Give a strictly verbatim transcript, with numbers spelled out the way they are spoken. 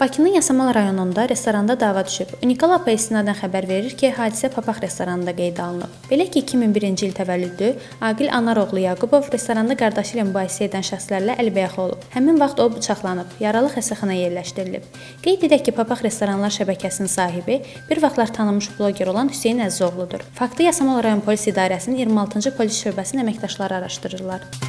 Bakının Yasamal rayonunda restoranda dava düşüb. Unikal A P istinadən xəbər verir ki, hadisə Papax restoranında qeydə alınıb. Belə ki, iki min birinci il təvəllüdlü Agil Anar oğlu Yağubov restoranda qardaşı ilə mübahisə edən şəxslərlə əlbəyaxı olub. Həmin vaxt o bıçaqlanıb, yaralı xəstəxanaya yerləşdirilib. Qeyd edək ki, Papax restoranlar şəbəkəsinin sahibi bir vaxtlar tanınmış bloger olan Hüseyn Əzizoğludur. Faktı Yasamal rayon polis idarəsinin iyirmi altıncı polis şöbəsinin əməkdaşları araşdırırlar.